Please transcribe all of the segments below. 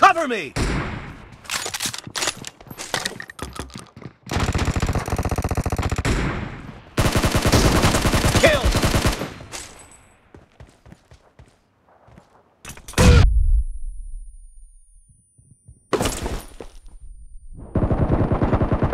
Cover me! Kill!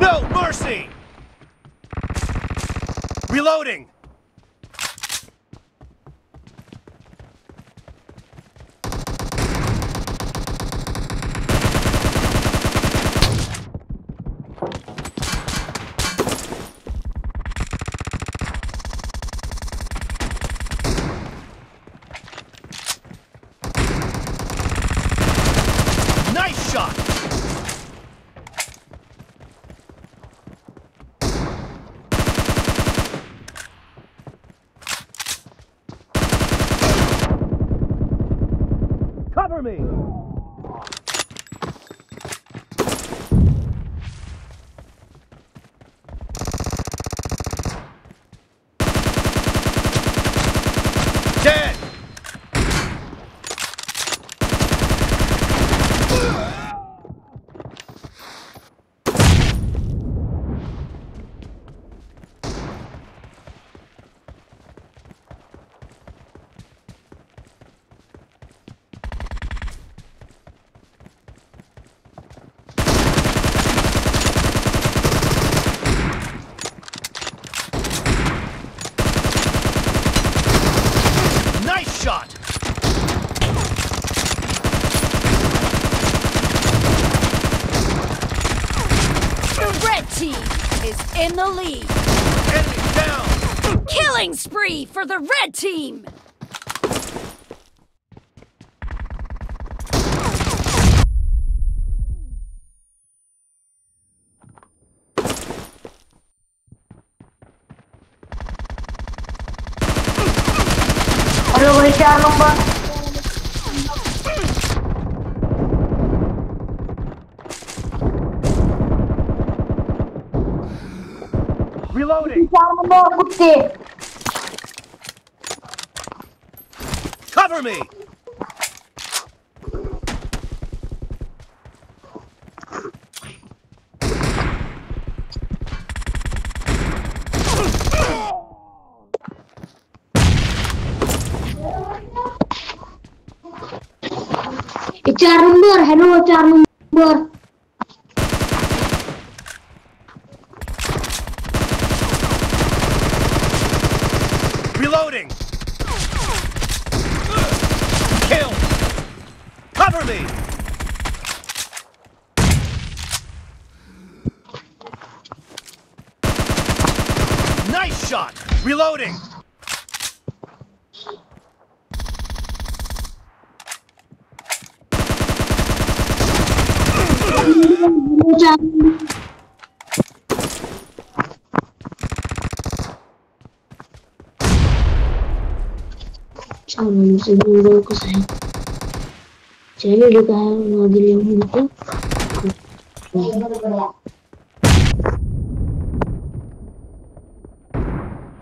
No mercy! Reloading! Cover me! Dead! Shot! The red team is in the lead. Enemy down! Killing spree for the red team! Reloading. Cover me. Hello, Charmander. Reloading. Kill. Cover me. Nice shot. Reloading. I'm going to go to the hospital.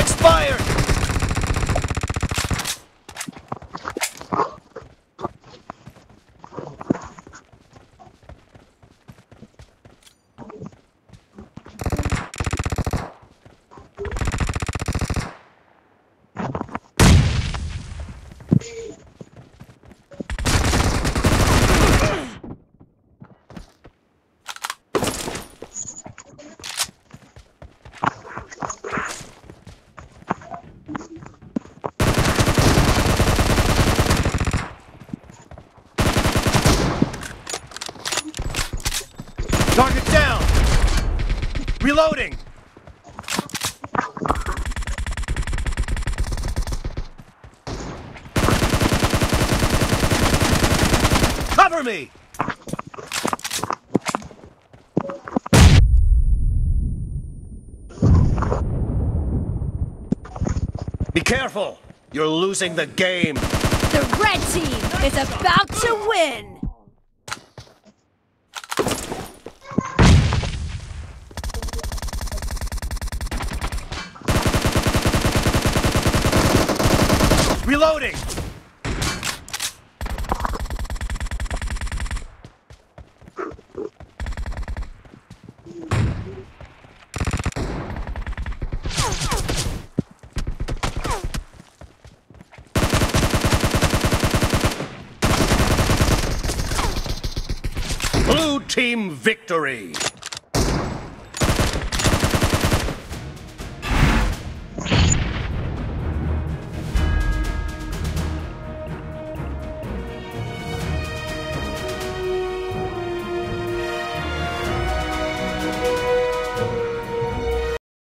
Expired! Target down! Reloading! Cover me! Be careful! You're losing the game! The red team is about to win! Reloading! Blue team victory!